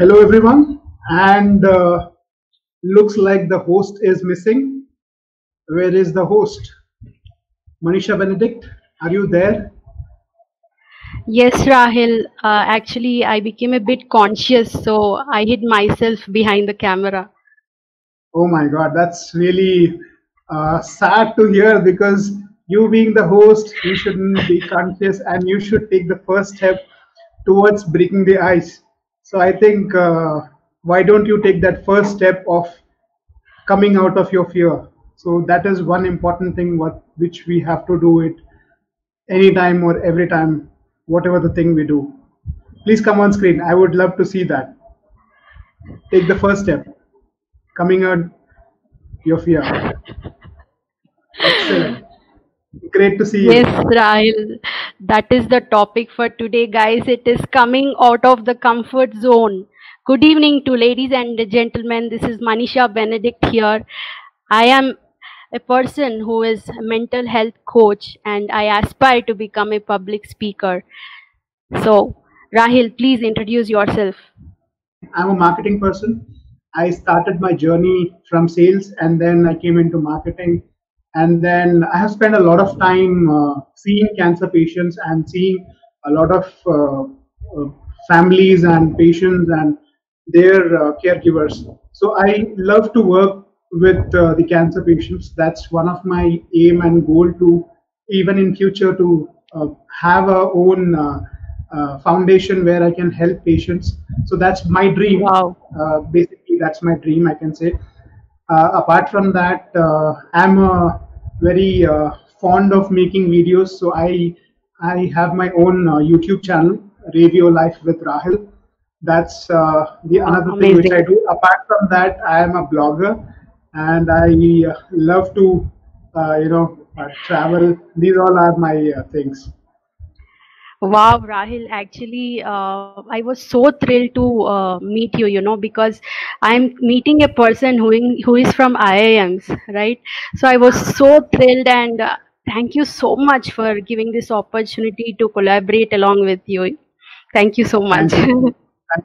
Hello everyone, and looks like the host is missing. Where is the host? Manisha Benedict, are you there? Yes, Raheel. Actually, I became a bit conscious, so I hid myself behind the camera. Oh my God, that's really sad to hear, because you being the host, you shouldn't be conscious and you should take the first step towards breaking the ice. So I think, why don't you take that first step of coming out of your fear? So that is one important thing which we have to do it anytime or every time, whatever the thing we do. Please come on screen. I would love to see that. Take the first step. Coming out your fear. Excellent. Great to see you. Yes, Raheel. That is the topic for today, guys. It is coming out of the comfort zone. Good evening to ladies and gentlemen. This is Manisha Benedict here. I am a person who is a mental health coach, and I aspire to become a public speaker. So, Raheel, please introduce yourself. I'm a marketing person. I started my journey from sales, and then I came into marketing. And then I have spent a lot of time seeing cancer patients and seeing a lot of families and patients and their caregivers. So I love to work with the cancer patients. That's one of my aim and goal, to even in future to have our own foundation where I can help patients. So that's my dream. Wow. Basically, that's my dream, I can say. Apart from that, I'm very fond of making videos, so I have my own YouTube channel, Radio Life with Raheel. That's the another Amazing. Thing which I do. Apart from that, I am a blogger, and I love to, travel. These all are my things. Wow, Raheel, actually, I was so thrilled to meet you, because I'm meeting a person who is from IAMS, right? So I was so thrilled, and thank you so much for giving this opportunity to collaborate along with you. Thank you so much. Thank you. Thank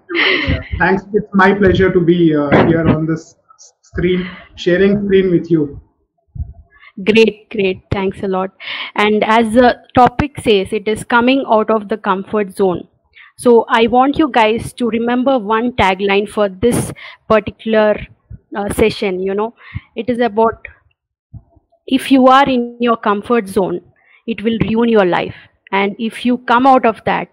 you. Thanks. It's my pleasure to be here on this screen, sharing screen with you. Great, thanks a lot. And as the topic says, it is coming out of the comfort zone. So I want you guys to remember one tagline for this particular session. It is about, if you are in your comfort zone, it will ruin your life, and if you come out of that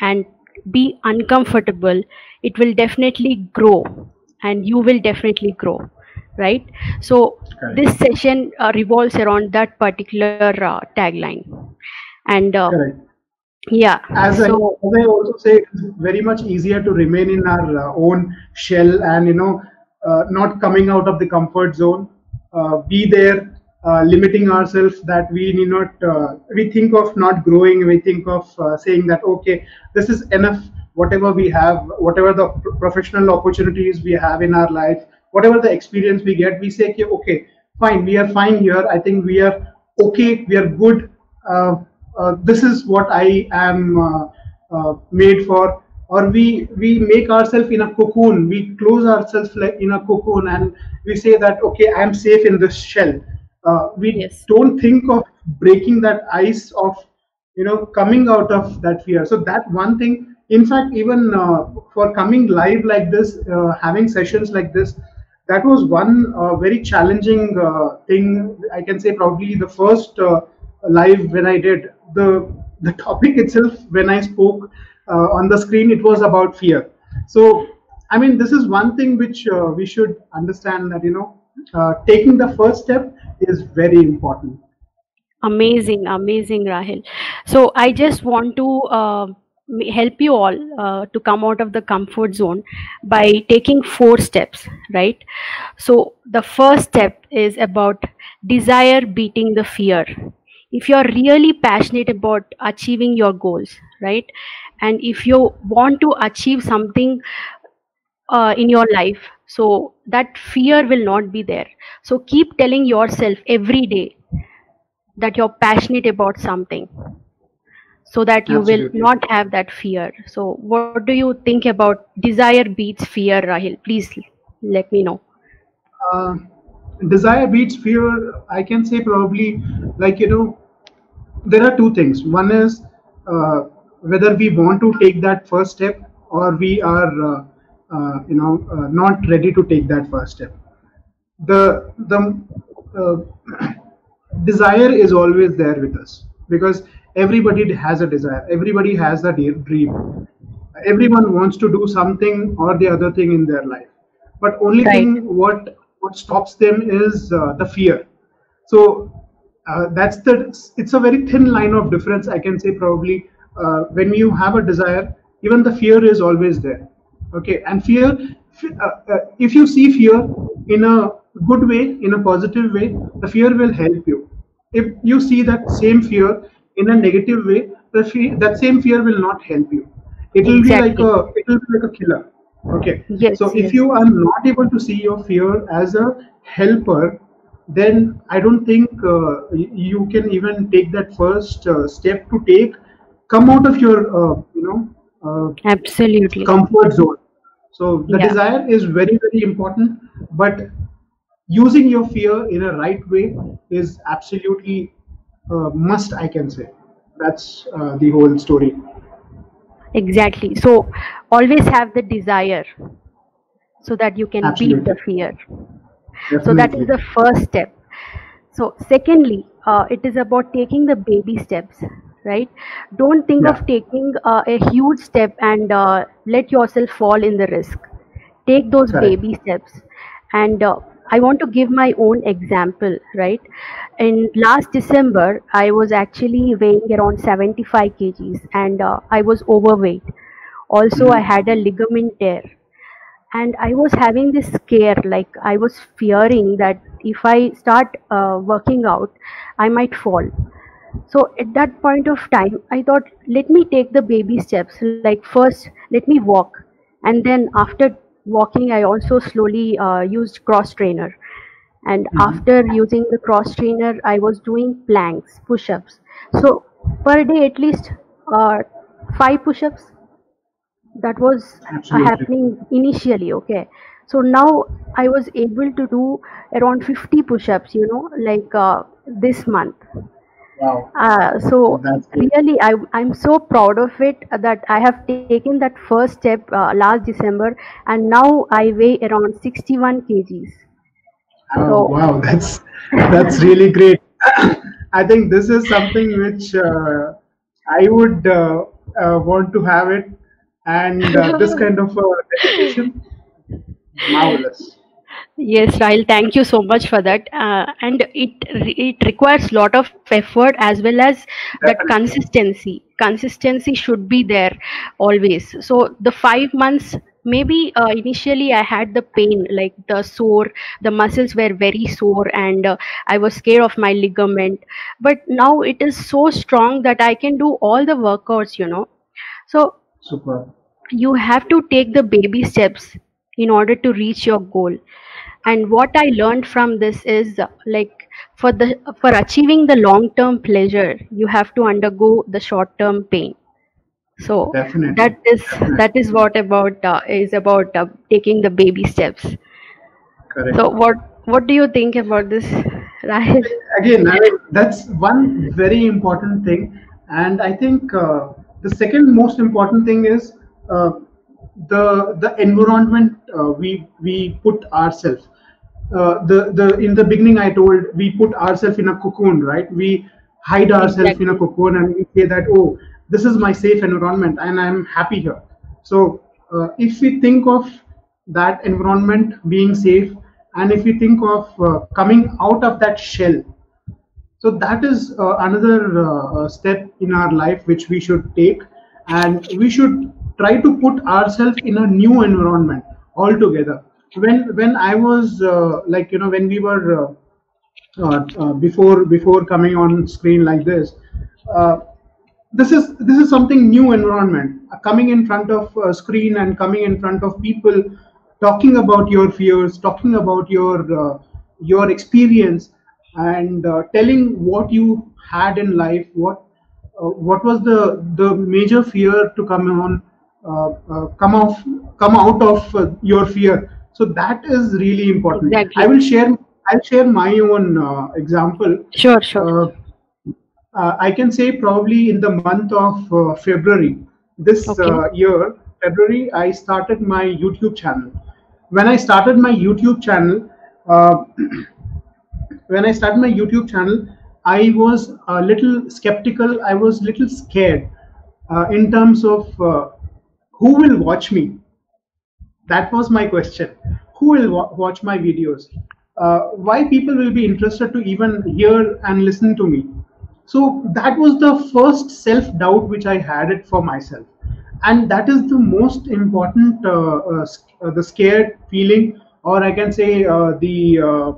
and be uncomfortable, it will definitely grow, and you will definitely grow, right? So this session revolves around that particular tagline, and yeah, as I also say, it's very much easier to remain in our own shell and not coming out of the comfort zone, be there, limiting ourselves, that we need not we think of not growing, we think of saying that okay, this is enough, whatever we have, whatever the professional opportunities we have in our life, whatever the experience we get, we say, okay, fine, we are fine here. I think we are okay, we are good. This is what I am made for. Or we make ourselves in a cocoon. We close ourselves like in a cocoon, and we say that, okay, I am safe in this shell. We don't think of breaking that ice of, coming out of that fear. So that one thing, in fact, even for coming live like this, having sessions like this, that was one very challenging thing. I can say probably the first live when I did, the topic itself, when I spoke on the screen, it was about fear. So, I mean, this is one thing which we should understand, that, taking the first step is very important. Amazing, Raheel. So, I just want to help you all to come out of the comfort zone by taking 4 steps, right? So the first step is about desire beating the fear. If you're really passionate about achieving your goals, right? And if you want to achieve something in your life, so that fear will not be there. So keep telling yourself every day that you're passionate about something. so that you Absolutely. Will not have that fear. So what do you think about desire beats fear, Raheel? Please let me know. Desire beats fear, I can say probably, like, you know, there are two things. One is whether we want to take that first step or we are, you know, not ready to take that first step. The desire is always there with us, because everybody has a desire. Everybody has a dream. Everyone wants to do something or the other thing in their life. But only right. thing what stops them is the fear. So it's a very thin line of difference, I can say probably. When you have a desire, even the fear is always there. Okay, and fear, if you see fear in a good way, in a positive way, the fear will help you. If you see that same fear in a negative way, that same fear will not help you. It will exactly. be like a killer. Okay, yes, so yes. if you are not able to see your fear as a helper, then I don't think you can even take that first step to come out of your absolutely comfort zone. So the yeah. desire is very, very important, but using your fear in a right way is absolutely must, I can say. That's the whole story. Exactly. So always have the desire so that you can absolutely. Beat the fear. Definitely. So that is the first step. So secondly, it is about taking the baby steps, right? Don't think yeah. of taking a huge step and let yourself fall in the risk. Take those Correct. Baby steps. And I want to give my own example, right? In last December, I was actually weighing around 75 kgs and I was overweight. Also, I had a ligament tear. And I was having this scare, like I was fearing that if I start working out, I might fall. So at that point of time, I thought, let me take the baby steps. Like first, let me walk. And then after walking, I also slowly used cross trainer. And mm-hmm. after using the cross trainer, I was doing planks, push-ups. So per day, at least 5 push-ups. That was Absolutely. Happening initially, okay. So now I was able to do around 50 push-ups, you know, like this month. Wow. So really, I'm so proud of it that I have taken that first step last December, and now I weigh around 61 kgs. Oh, so, wow, that's really great. I think this is something which I would want to have it, and this kind of dedication, marvelous. Yes, Raheel, thank you so much for that. And it requires a lot of effort as well as that consistency. Consistency should be there always. So the 5 months, maybe initially I had the pain, like the sore, the muscles were very sore, and I was scared of my ligament. But now it is so strong that I can do all the workouts, you know. So Super. You have to take the baby steps in order to reach your goal. And what I learned from this is, like, for achieving the long-term pleasure, you have to undergo the short-term pain. So Definitely. That is what about is about taking the baby steps. Correct. So what do you think about this, Raheel? Again, I mean, that's one very important thing, and I think the second most important thing is the environment we put ourselves. In the beginning, I told we put ourselves in a cocoon, right? We hide ourselves exactly. in a cocoon, and we say that, oh, this is my safe environment and I'm happy here. So if we think of that environment being safe, and if we think of coming out of that shell, so that is another step in our life which we should take, and we should try to put ourselves in a new environment altogether. When I was like, you know, when we were before coming on screen like this, this is something new environment. Coming in front of a screen and coming in front of people, talking about your fears, talking about your experience, and telling what you had in life, what what was the major fear to come out of your fear? So that is really important. Exactly. I'll share my own example. Sure. I can say probably in the month of February this year, February, I started my YouTube channel. When I started my YouTube channel, I was a little skeptical. I was a little scared in terms of who will watch me. That was my question. Who will watch my videos? Why people will be interested to even hear and listen to me? So that was the first self-doubt which I had it for myself. And that is the most important, the scared feeling, or I can say the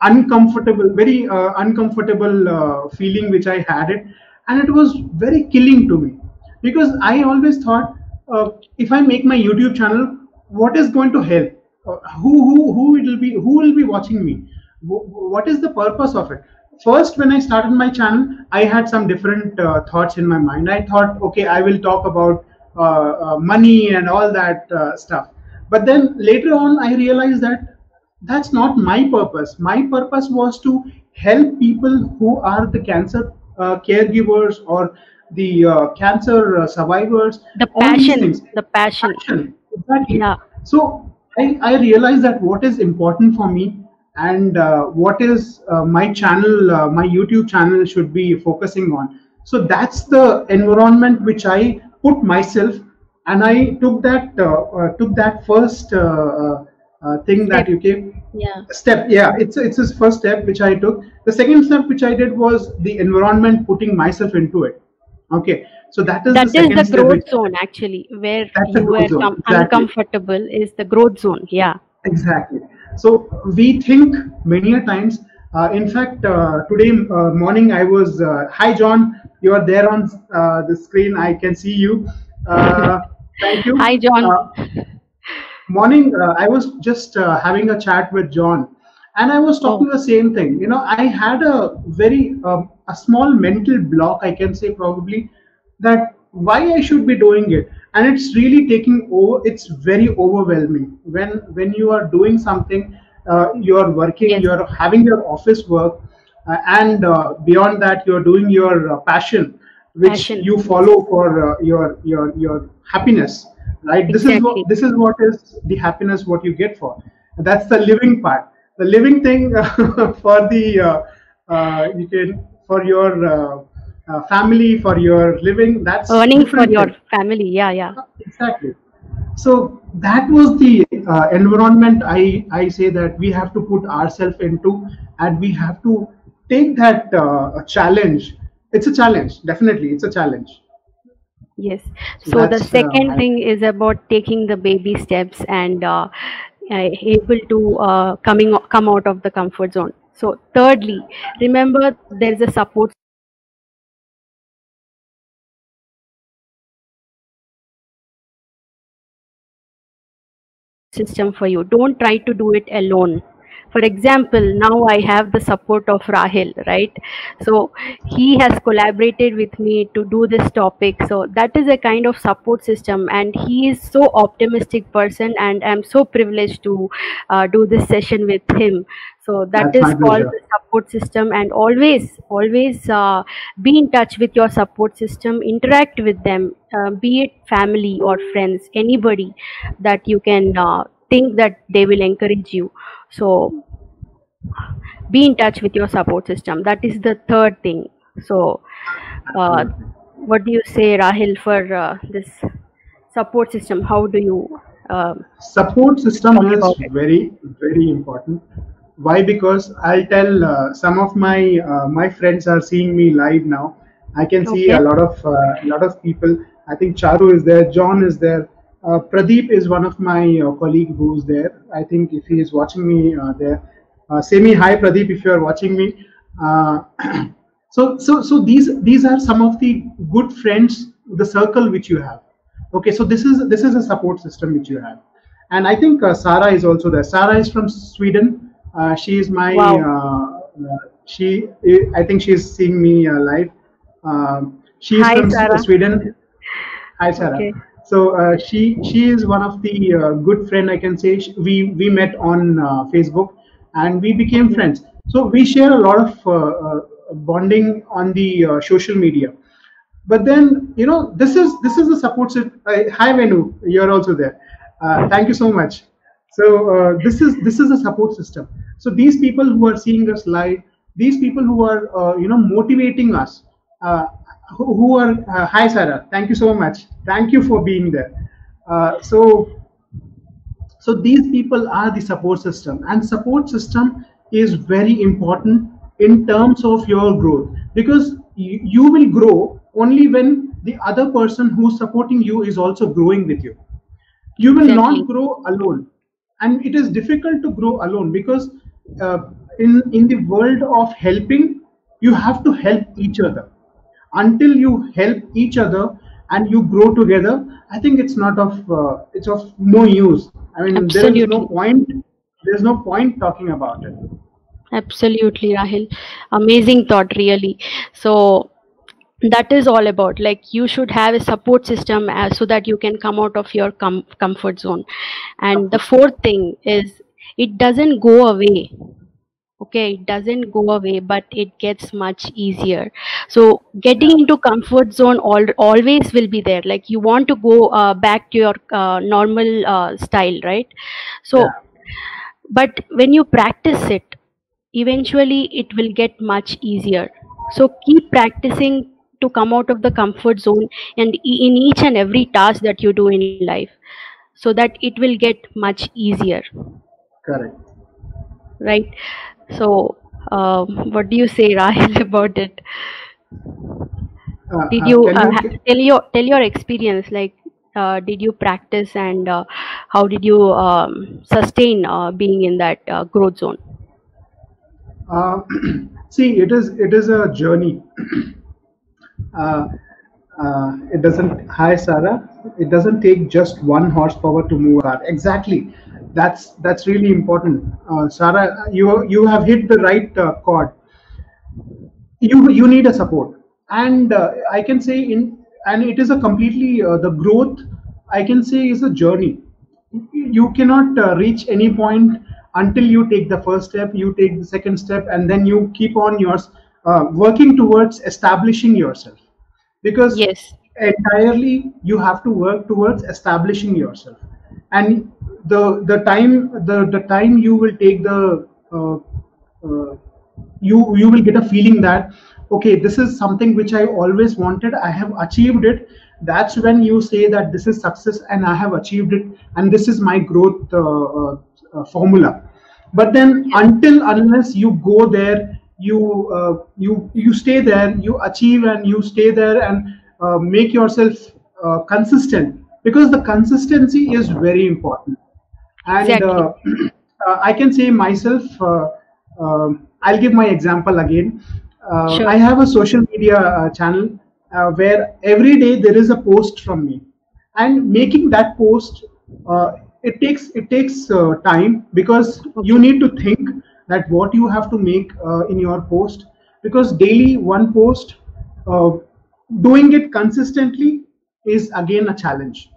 uncomfortable, very uncomfortable feeling which I had it. And it was very killing to me, because I always thought, if I make my YouTube channel, what is going to help? Who will be watching me? What is the purpose of it? First, when I started my channel, I had some different thoughts in my mind. I thought, okay, I will talk about money and all that stuff. But then later on, I realized that that's not my purpose. My purpose was to help people who are the cancer caregivers or the cancer survivors. The passion. Exactly. Yeah. So I realized that what is important for me, and what is my channel, my YouTube channel should be focusing on. So that's the environment which I put myself, and I took that first thing step. It's his first step which I took. The second step which I did was the environment, putting myself into it. Okay, so that is the growth zone, actually, where you were uncomfortable is the growth zone. Yeah, exactly. So we think many a times. In fact, today morning I was, hi John, you are there on the screen. I can see you. Thank you. Hi John. Morning, I was just having a chat with John, and I was talking the same thing. You know, I had a very a small mental block, I can say probably, that why I should be doing it. And it's really taking over. It's very overwhelming when you are doing something, you are working, yes. You are having your office work, and beyond that, you are doing your passion, which you follow for your happiness. Right? Exactly. This is what is the happiness what you get for. That's the living part. The living thing for the for your family, for your living, that's earning for your family. Yeah, exactly. So that was the environment I say that we have to put ourselves into, and we have to take that challenge. It's a challenge, definitely. It's a challenge. Yes. So the second thing is about taking the baby steps and able to come out of the comfort zone. So thirdly, remember there is a support. System for you. Don't try to do it alone. For example, now I have the support of Raheel, right? So he has collaborated with me to do this topic. So that is a kind of support system, and he is so optimistic person, and I'm so privileged to do this session with him. So that's called the support system. And always be in touch with your support system, interact with them, be it family or friends, anybody that you can think that they will encourage you. So be in touch with your support system. That is the third thing. So what do you say, Raheel, for this support system? How do you support system is very, very important. Why? Because I'll tell some of my my friends are seeing me live now. I can see a lot of people. I think Charu is there, John is there, Pradeep is one of my colleague who's there. I think if he is watching me there, say me hi Pradeep if you are watching me. So these are some of the good friends, the circle which you have. Okay, so this is a support system which you have, and I think Sara is also there. Sara is from Sweden. She is my. Wow. I think she's seeing me live. She is from Sweden. Hi, Sarah. Okay. So she is one of the good friend, I can say. We met on Facebook and we became friends. So we share a lot of bonding on the social media. But then, you know, this is the support system. Hi, Venu, you're also there. Thank you so much. So this is a support system. So these people who are seeing us live, these people who are you know, motivating us, who are hi Sarah, thank you so much. Thank you for being there. So these people are the support system, and support system is very important in terms of your growth, because you will grow only when the other person who's supporting you is also growing with you. You will not grow alone, and it is difficult to grow alone, because in the world of helping, you have to help each other. Until you help each other and you grow together, I think it's of no use. I mean, absolutely. There is no point. There's no point talking about it. Absolutely, Raheel. Amazing thought, really. So that is all about, like, you should have a support system as, so that you can come out of your comfort zone. And the fourth thing is, it doesn't go away. Okay, it doesn't go away, but it gets much easier. So getting into comfort zone always will be there. Like, you want to go back to your normal style, right? So, but when you practice it, eventually it will get much easier. So keep practicing to come out of the comfort zone, and in each and every task that you do in life, so that it will get much easier. Correct. Right. So, what do you say, Raheel, about it? Did you, tell your experience? Like, did you practice, and how did you sustain being in that growth zone? See, it is a journey. It doesn't. Hi, Sarah. It doesn't take just one horsepower to move our. Exactly. That's really important, Sarah. You have hit the right chord. You need a support, and I can say it is a completely the growth, I can say, is a journey. You cannot reach any point until you take the first step, you take the second step, and then you keep on yours working towards establishing yourself, because yes, entirely you have to work towards establishing yourself. And the time you will take the you will get a feeling that, okay, this is something which I always wanted, I have achieved it. That's when you say that this is success and I have achieved it, and this is my growth formula. But then, unless you go there, you stay there, you achieve, and you stay there and make yourself consistent, because the consistency is very important. And exactly. I can say myself, I'll give my example again. Sure. I have a social media channel where every day there is a post from me, and making that post, it takes time, because you need to think that what you have to make in your post, because daily one post, doing it consistently is again a challenge,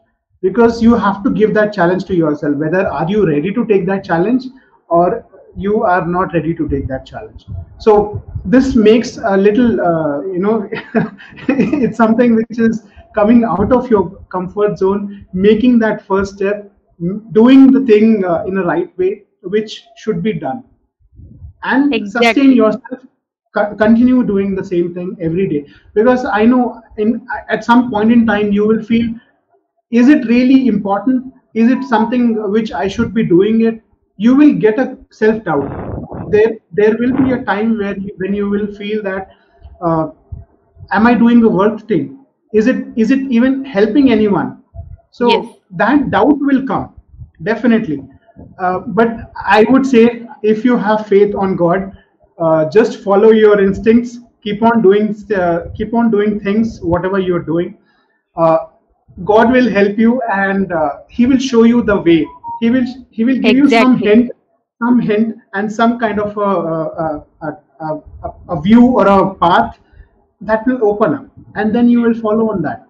because you have to give that challenge to yourself, whether are you ready to take that challenge or you are not ready to take that challenge. So this makes a little you know, it's something which is coming out of your comfort zone, making that first step, doing the thing in the right way which should be done, and exactly. Sustain yourself, continue doing the same thing every day, because I know at some point in time you will feel, is it really important, is it something which I should be doing it? You will get a self-doubt. There will be a time when you will feel that, am I doing the work thing, is it even helping anyone? So yes, that doubt will come definitely, but I would say, if you have faith on God, just follow your instincts, keep on doing things, whatever you are doing. God will help you, and he will show you the way. He will give you some hint and some kind of a view or a path that will open up, and then you will follow on that.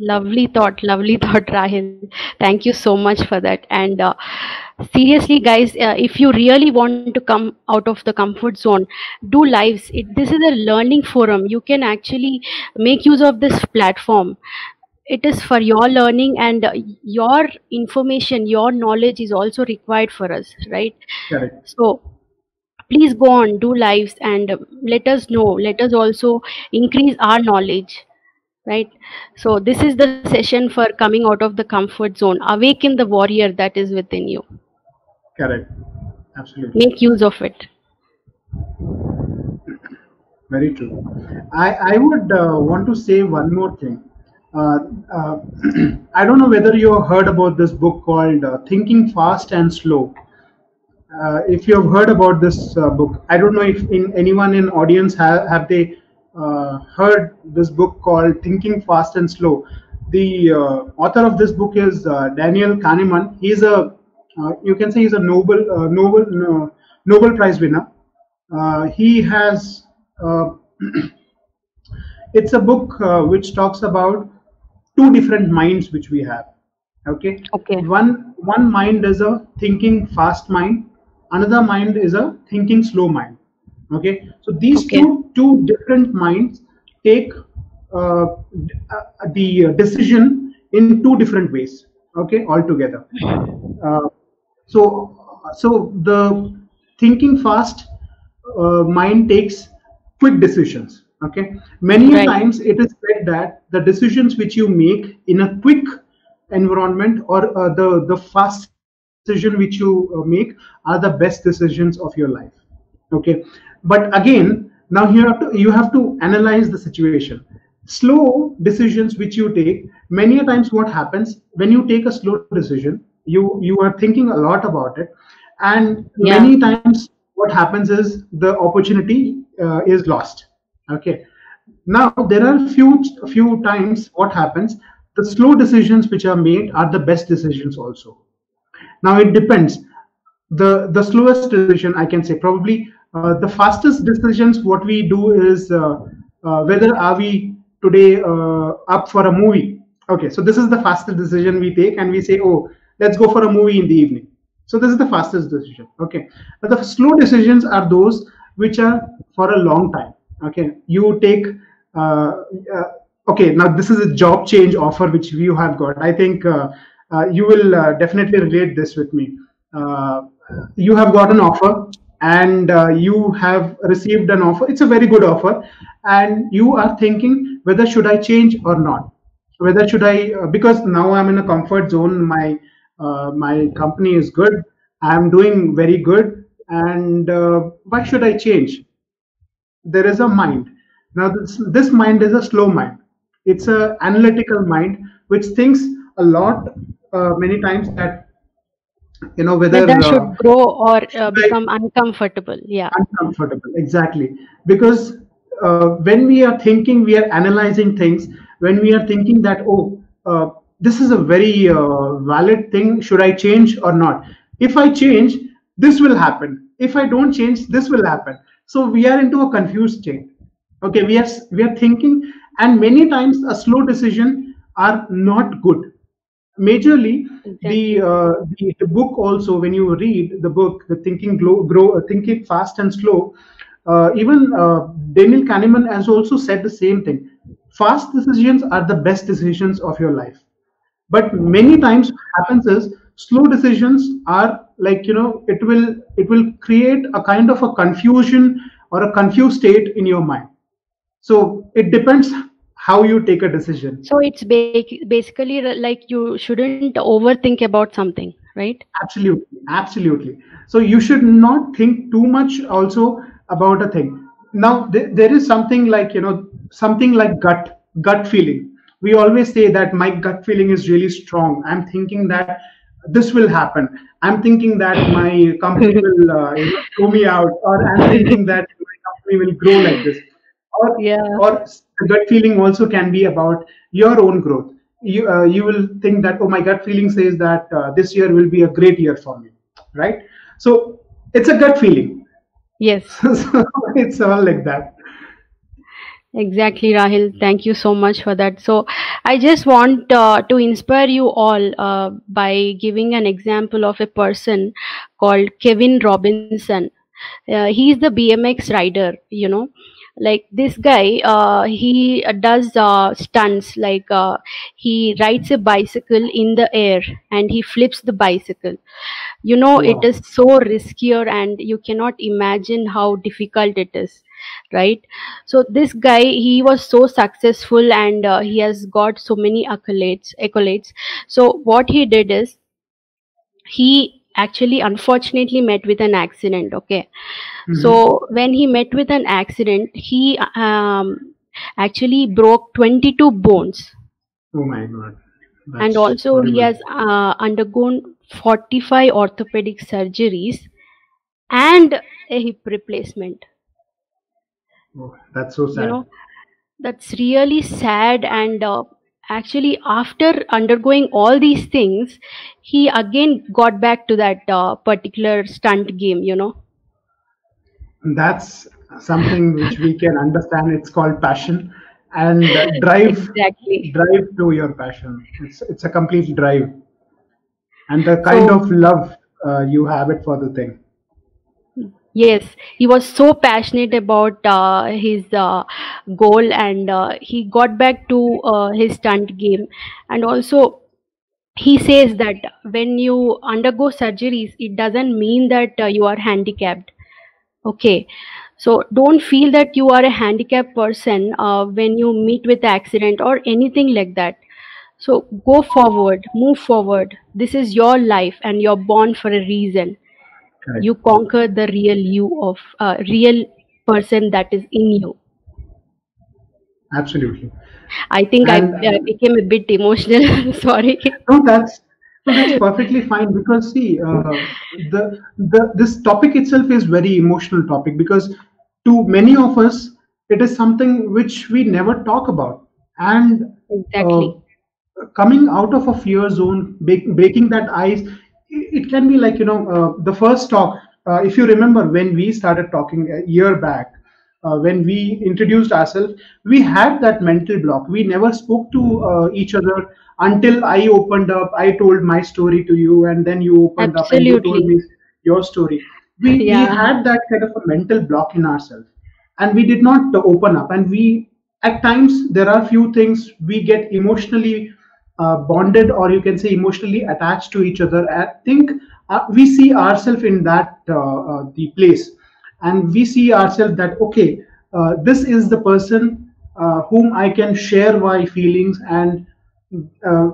Lovely thought, Raheel. Thank you so much for that. And seriously, guys, if you really want to come out of the comfort zone, do lives. This is a learning forum. You can actually make use of this platform. It is for your learning, and your information, your knowledge is also required for us, right? Correct. So please go on, do lives, and let us know. Let us also increase our knowledge. Right, so this is the session for coming out of the comfort zone. Awaken the warrior that is within you. Correct, absolutely. Make use of it. Very true. I would want to say one more thing. I don't know whether you have heard about this book called Thinking Fast and Slow. If you have heard about this book, I don't know if anyone in audience have they heard this book called Thinking Fast and Slow. The author of this book is Daniel Kahneman. He's a you can say he's a Nobel Prize winner. He has it's a book which talks about two different minds which we have. Okay. Okay. One mind is a thinking fast mind. Another mind is a thinking slow mind. Okay, so these two different minds take the decision in two different ways, okay, altogether. So the thinking fast mind takes quick decisions, okay. Many times it is said that the decisions which you make in a quick environment, or the fast decision which you make, are the best decisions of your life, okay. But again, now you have to analyze the situation. Slow decisions which you take, many a times what happens when you take a slow decision, you are thinking a lot about it, and many times what happens is the opportunity is lost. Okay. Now there are few times what happens, the slow decisions which are made are the best decisions also. Now it depends. The slowest decision, I can say, probably the fastest decisions what we do is whether are we today up for a movie. Okay, so this is the fastest decision we take, and we say, oh, let's go for a movie in the evening. So this is the fastest decision. Okay, but the slow decisions are those which are for a long time. Okay, you take okay, now this is a job change offer which you have got. I think you will definitely relate this with me. You have got an offer, and you have received an offer. It's a very good offer, and you are thinking whether should I change or not. Whether should I, because now I'm in a comfort zone. My company is good. I'm doing very good, and why should I change? There is a mind. Now this mind is a slow mind. It's an analytical mind which thinks a lot, many times that, you know, whether should grow or become uncomfortable. Yeah, uncomfortable, exactly. Because when we are thinking, we are analyzing things. When we are thinking that, oh, this is a very valid thing, should I change or not? If I change, this will happen. If I don't change, this will happen. So we are into a confused state. Okay, we are thinking, and many times a slow decision are not good. Majorly, okay. The book also, when you read the book, the Thinking Fast and Slow, even Daniel Kahneman has also said the same thing. Fast decisions are the best decisions of your life. But many times what happens is slow decisions are like, you know, it will create a kind of a confusion or a confused state in your mind. So it depends how you take a decision. So it's basically like you shouldn't overthink about something, right? Absolutely, absolutely. So you should not think too much also about a thing. Now there is something like, you know, something like gut feeling. We always say that my gut feeling is really strong. I'm thinking that this will happen. I'm thinking that my company will throw me out, or I'm thinking that my company will grow like this. Or, or gut feeling also can be about your own growth. You will think that, oh, my gut feeling says that this year will be a great year for me, right? So it's a gut feeling. Yes. So it's all like that. Exactly, Raheel. Thank you so much for that. So, I just want to inspire you all by giving an example of a person called Kevin Robinson. He is the BMX rider, Like this guy, he does stunts, like he rides a bicycle in the air and he flips the bicycle. Wow. It is so riskier and you cannot imagine how difficult it is, right? So this guy, he was so successful and he has got so many accolades. So what he did is, he actually unfortunately met with an accident. Okay. Mm-hmm. So when he met with an accident, he actually broke 22 bones. Oh my God. That's and also horrible. He has undergone 45 orthopedic surgeries and a hip replacement. Oh, that's so sad. That's really sad. And actually, after undergoing all these things, he again got back to that particular stunt game, That's something which we can understand. It's called passion and drive. Exactly. Drive to your passion. It's a complete drive. And the kind of love you have it for the thing. Yes, he was so passionate about his goal and he got back to his stunt game. And also he says that when you undergo surgeries, it doesn't mean that you are handicapped. Okay, so don't feel that you are a handicapped person when you meet with accident or anything like that. So go forward, move forward. This is your life and you're born for a reason. Correct. You conquer the real you of a real person that is in you. Absolutely. I think I became a bit emotional. Sorry. No, that's perfectly fine, because see, this topic itself is very emotional topic, because to many of us it is something which we never talk about. And exactly. Coming out of a fear zone, breaking that ice. It can be like, the first talk, if you remember when we started talking a year back, when we introduced ourselves, we had that mental block. We never spoke to each other until I opened up, I told my story to you, and then you opened Absolutely. Up and you told me your story. We had that kind of a mental block in ourselves, and we did not open up. And we, at times, there are few things we get emotionally bonded, or you can say emotionally attached to each other. I think we see ourselves in that the place, and we see ourselves that okay, this is the person whom I can share my feelings, and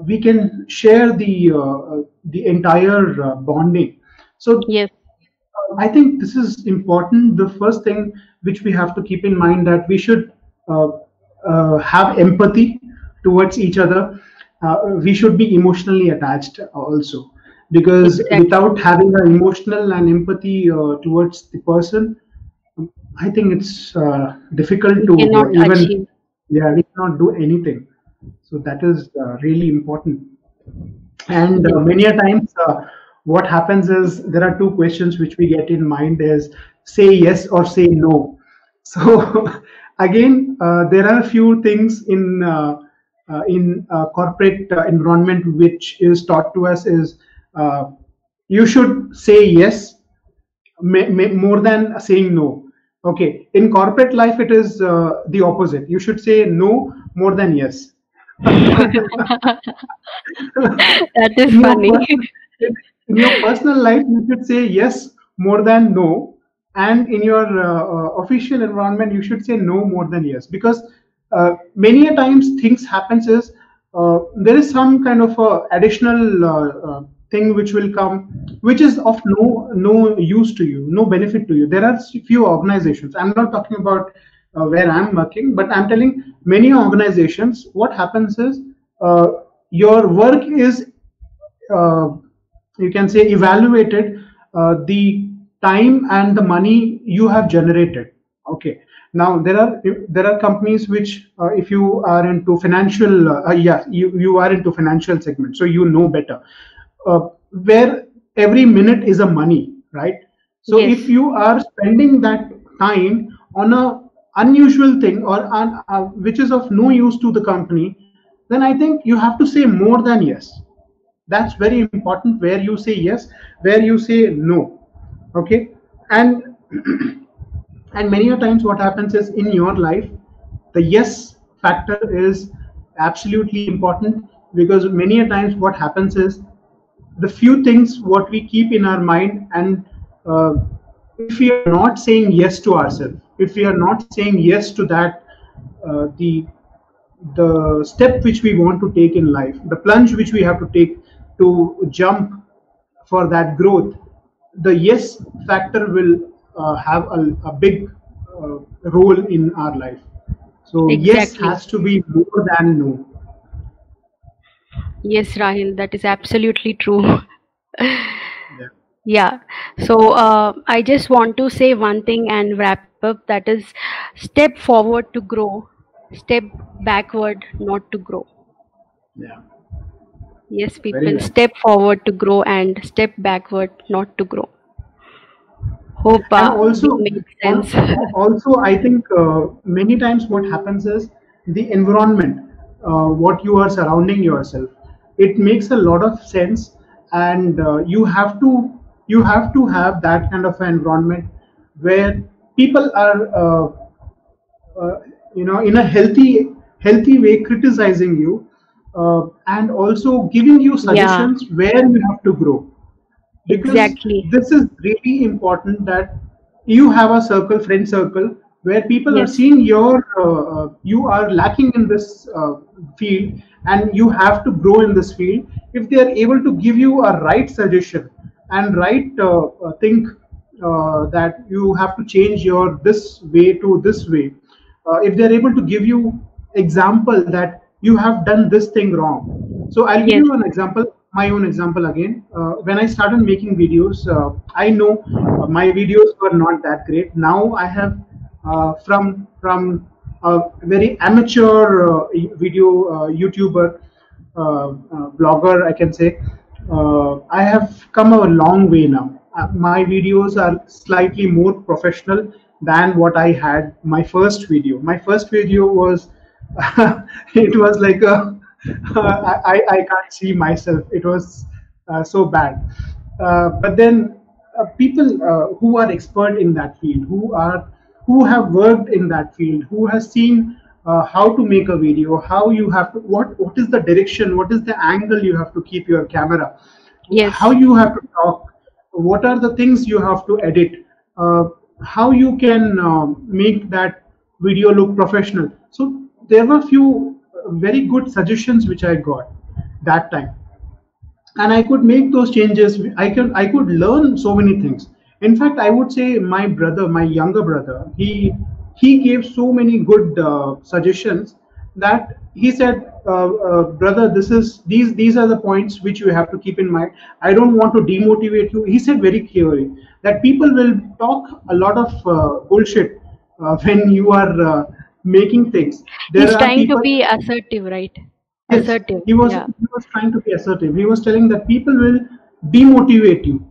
we can share the entire bonding. So yes, I think this is important. The first thing which we have to keep in mind, that we should have empathy towards each other. We should be emotionally attached also, because exactly. without having an emotional and empathy towards the person, I think it's difficult to even achieve. Yeah, we cannot do anything. So that is really important. And many a times what happens is, there are two questions which we get in mind is say yes or say no. So again, there are a few things in corporate environment which is taught to us is you should say yes more than saying no. Okay, in corporate life it is the opposite. You should say no more than yes. That is funny. In your personal life you should say yes more than no, and in your official environment you should say no more than yes, because many a times things happens is there is some kind of additional thing which will come, which is of no use to you, no benefit to you. There are few organizations. I'm not talking about where I'm working, but I'm telling many organizations. What happens is your work is you can say evaluated the time and the money you have generated. Okay. Now there are companies which if you are into financial you are into financial segment, so you know better where every minute is a money, right? So yes. If you are spending that time on a unusual thing or which is of no use to the company, then I think you have to say more than yes. That's very important, where you say yes, where you say no. Okay. And many a times what happens is in your life, the yes factor is absolutely important, because many a times what happens is the few things what we keep in our mind, and if we are not saying yes to ourselves, if we are not saying yes to that, the step which we want to take in life, the plunge which we have to take to jump for that growth, the yes factor will have a big role in our life. So exactly. Yes has to be more than no. Yes, Raheel, that is absolutely true. Yeah. So I just want to say one thing and wrap up, that is step forward to grow, step backward not to grow. Yeah. Yes, people, step forward to grow and step backward not to grow. Hope also it makes sense. Also, I think many times what happens is the environment, what you are surrounding yourself, it makes a lot of sense, and you have to have that kind of environment where people are in a healthy way criticizing you and also giving you suggestions where you have to grow. Because exactly. This is really important, that you have a friend circle where people are seeing you are lacking in this field and you have to grow in this field. If they are able to give you a right suggestion and right that you have to change your this way to this way, if they are able to give you example that you have done this thing wrong. So I'll give you an example. My own example again. When I started making videos, I know my videos were not that great. Now I have from a very amateur video YouTuber, blogger, I can say, I have come a long way now. My videos are slightly more professional than what I had my first video. My first video was, it was like a I can't see myself. It was so bad. But then people who are expert in that field, who have worked in that field, who has seen how to make a video, how you have to, what is the direction, what is the angle you have to keep your camera, how you have to talk, what are the things you have to edit, how you can make that video look professional. So there were few very good suggestions which I got that time, and I could make those changes. I could learn so many things. In fact, I would say my younger brother, he gave so many good suggestions that he said, brother, these are the points which you have to keep in mind. I don't want to demotivate you. He said very clearly that people will talk a lot of bullshit when you are making things. He's trying to be assertive, right? Yes, assertive. He was trying to be assertive. He was telling that people will demotivate you.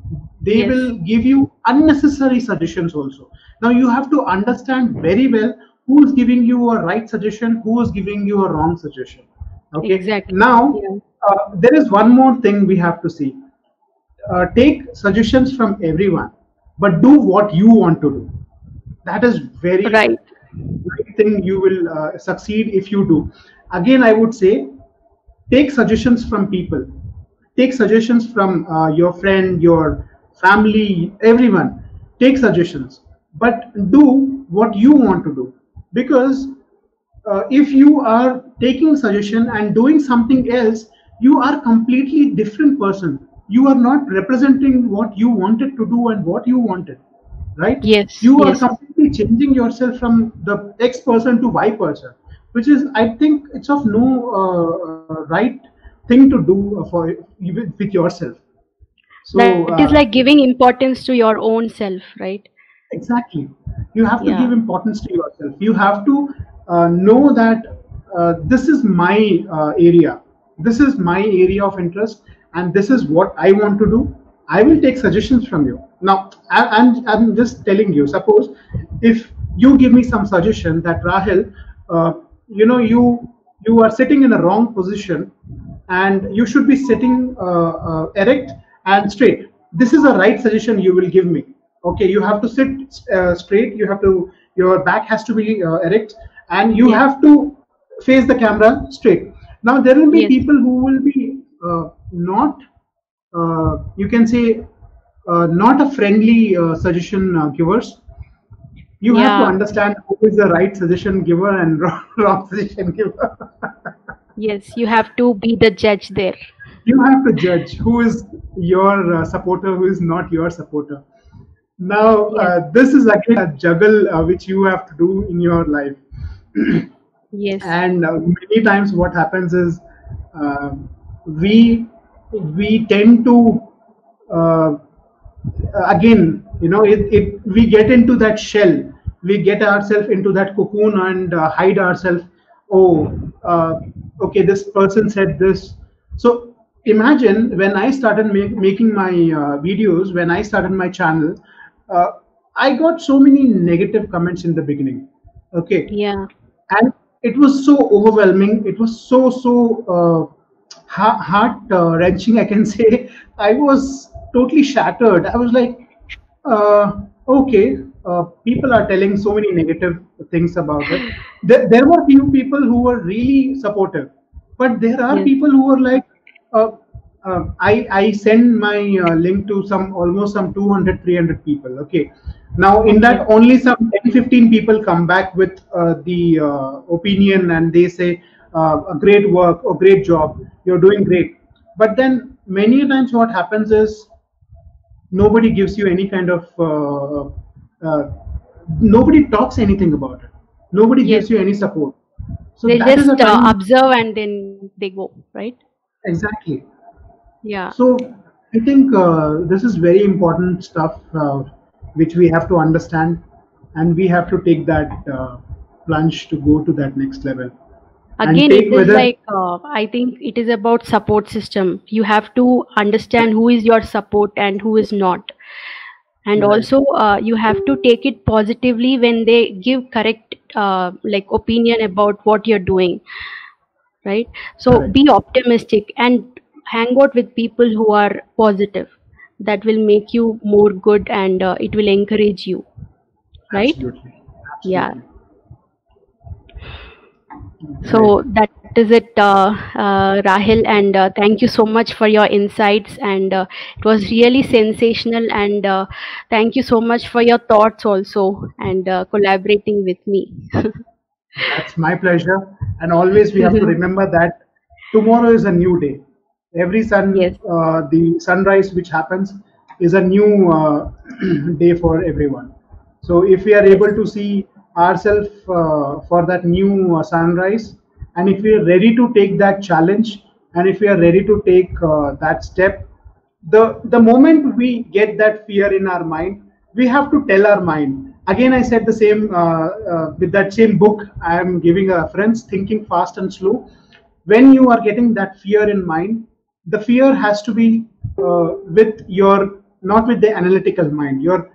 They will give you unnecessary suggestions also. Now you have to understand very well who is giving you a right suggestion, who is giving you a wrong suggestion. Okay. Exactly. Now there is one more thing we have to see. Take suggestions from everyone, but do what you want to do. That is very right. Right thing, you will succeed if you do. Again, I would say, take suggestions from people. Take suggestions from your friend, your family, everyone. Take suggestions, but do what you want to do. Because if you are taking suggestion and doing something else, you are completely different person. You are not representing what you wanted to do and what you wanted. Right? Yes. You are completely changing yourself from the X person to Y person, which is, I think, it's of no right thing to do for with yourself. So it is like giving importance to your own self, right? Exactly. You have to give importance to yourself. You have to know that this is my area. This is my area of interest, and this is what I want to do. I will take suggestions from you. Now, I'm just telling you, suppose if you give me some suggestion that Raheel, you are sitting in a wrong position and you should be sitting erect and straight. This is a right suggestion you will give me. Okay, you have to sit straight, you have to, your back has to be erect, and you have to face the camera straight. Now there will be people who will be not, you can say, not a friendly suggestion givers. You have to understand who is the right suggestion giver and wrong suggestion giver. Yes, you have to be the judge there. You have to judge who is your supporter, who is not your supporter. Now, this is again a juggle which you have to do in your life. Yes. And many times what happens is we tend to, again, we get into that shell. We get ourselves into that cocoon and hide ourselves. Oh, okay, this person said this. So imagine when I started making my videos, when I started my channel, I got so many negative comments in the beginning. Okay. Yeah. And it was so overwhelming. It was so heart-wrenching, I can say. I was totally shattered. I was like, okay, people are telling so many negative things about it. There were few people who were really supportive, but there are people who are like, I send my link to almost 200-300 people. Okay, now in that only some 10-15 people come back with the opinion, and they say a great work or great job, you're doing great. But then many times what happens is nobody gives you any kind of nobody talks anything about it, nobody gives you any support, so they just observe and then they go, right? Exactly. Yeah. So I think this is very important stuff which we have to understand, and we have to take that plunge to go to that next level. Again, it is like I think it is about support system. You have to understand who is your support and who is not, and also you have to take it positively when they give correct like opinion about what you're doing. Right? So be optimistic and hang out with people who are positive. That will make you more good, and it will encourage you. Right? Absolutely. Absolutely. Yeah. So that is it, Raheel, and thank you so much for your insights, and it was really sensational, and thank you so much for your thoughts also, and collaborating with me. That's my pleasure. And always we have to remember that tomorrow is a new day. Every the sunrise which happens is a new day for everyone. So if we are able to see ourselves for that new sunrise, and if we are ready to take that challenge, and if we are ready to take that step, the moment we get that fear in our mind, we have to tell our mind. Again, I said the same with that same book I am giving a reference, Thinking Fast and Slow. When you are getting that fear in mind, the fear has to be with your, not with the analytical mind, your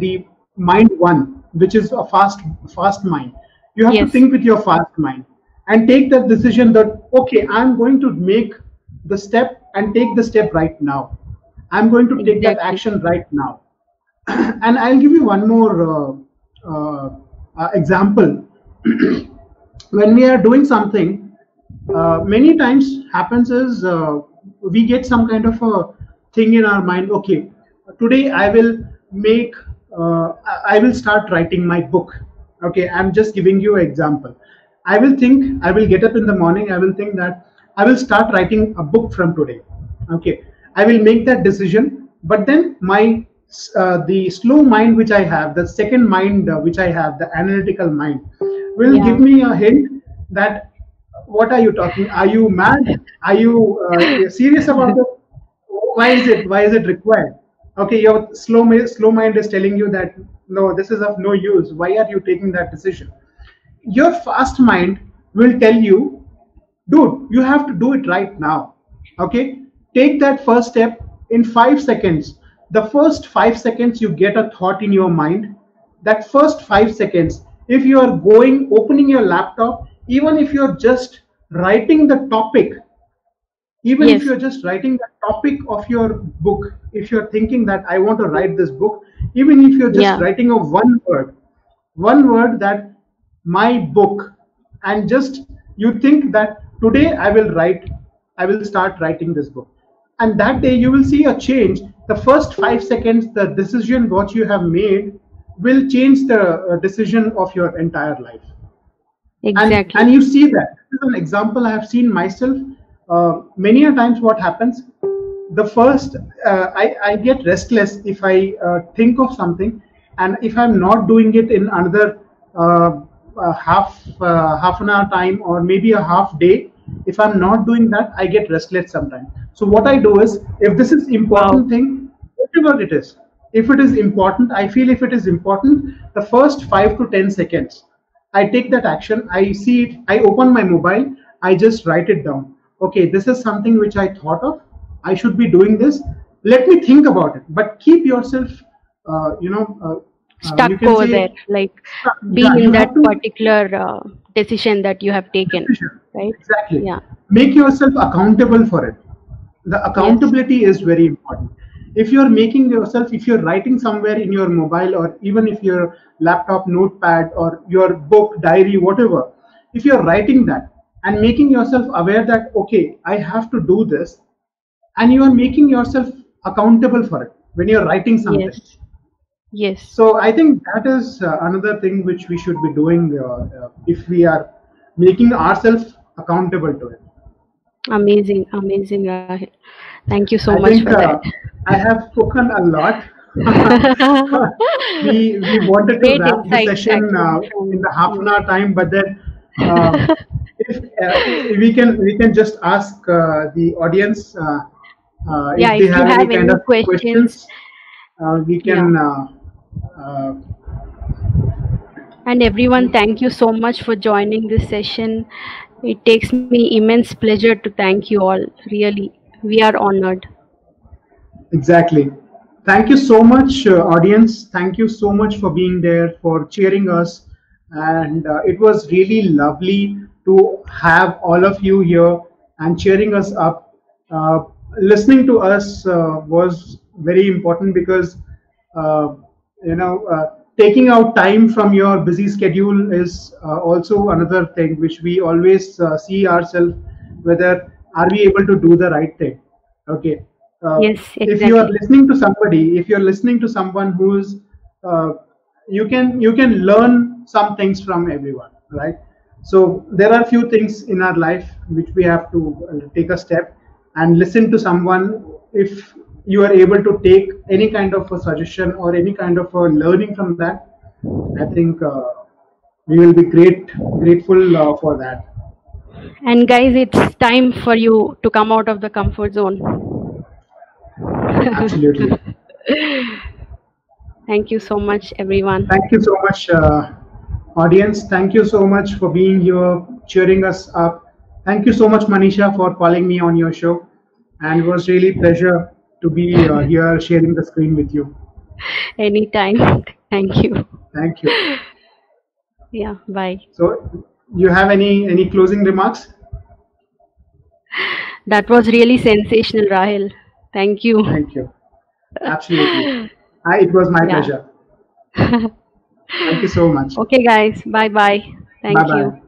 the mind one, which is a fast mind. You have to think with your fast mind and take that decision that, okay, I'm going to make the step and take the step right now. I'm going to take that action right now. And I'll give you one more example. When we are doing something, many times happens is we get some kind of a thing in our mind. Okay, today I will make, I will start writing my book. Okay, I'm just giving you an example. I will think, I will get up in the morning, I will think that I will start writing a book from today. Okay, I will make that decision, but then my the slow mind which I have, the second mind which I have, the analytical mind, will give me a hint that, what are you talking? Are you mad? Are you serious about it? Why is it required? Okay, your slow mind is telling you that, no, this is of no use. Why are you taking that decision? Your fast mind will tell you, dude, you have to do it right now. Okay, take that first step in 5 seconds. The first 5 seconds you get a thought in your mind, that first 5 seconds, if you are opening your laptop, even if you're just writing the topic, even if you're just writing the topic of your book, if you're thinking that I want to write this book, even if you're just writing a one word that my book, and just you think that today I will start writing this book, and that day you will see a change. The first 5 seconds, the decision what you have made will change the decision of your entire life. Exactly. And you see that. This is an example I have seen myself. Many a times what happens, the first, I get restless if I think of something, and if I'm not doing it in another half an hour time or maybe a half day, if I'm not doing that, I get restless sometimes. So what I do is, if this is important thing, whatever it is, if it is important, I feel if it is important, the first 5 to 10 seconds, I take that action, I see it, I open my mobile, I just write it down. Okay, this is something which I thought of, I should be doing this, let me think about it. But keep yourself, stuck over there, like being in that particular decision that you have taken, right? Exactly. Yeah. Make yourself accountable for it. The accountability is very important. If you're making yourself, if you're writing somewhere in your mobile, or even if your laptop notepad or your book, diary, whatever, if you're writing that and making yourself aware that, okay, I have to do this, and you are making yourself accountable for it when you're writing something. Yes. Yes. So I think that is another thing which we should be doing if we are making ourselves accountable to it. Amazing, amazing, Raheel. Thank you so much for that. I have spoken a lot. we wanted to wrap the session in the half an hour time, but then if we can just ask the audience if they have any kind of questions. We can. And everyone, thank you so much for joining this session. It takes me immense pleasure to thank you all. Really, we are honored. Exactly. Thank you so much, audience. Thank you so much for being there, for cheering us. And it was really lovely to have all of you here and cheering us up. Listening to us was very important, because taking out time from your busy schedule is also another thing which we always see ourselves, whether are we able to do the right thing. Okay. Yes, exactly. If you are listening to somebody, if you're listening to someone who's you can learn some things from everyone, right? So there are few things in our life which we have to take a step and listen to someone. If you are able to take any kind of a suggestion or any kind of a learning from that, I think we will be grateful for that. And guys, it's time for you to come out of the comfort zone. Absolutely. Thank you so much, everyone. Thank you so much, audience. Thank you so much for being here, cheering us up. Thank you so much, Manisha, for calling me on your show. And it was really a pleasure to be here sharing the screen with you. Anytime. Thank you. Thank you. Yeah, bye. So, you have any closing remarks? That was really sensational, Raheel. Thank you. Thank you. Absolutely. It was my pleasure. Thank you so much. Okay, guys. Bye-bye. Thank you.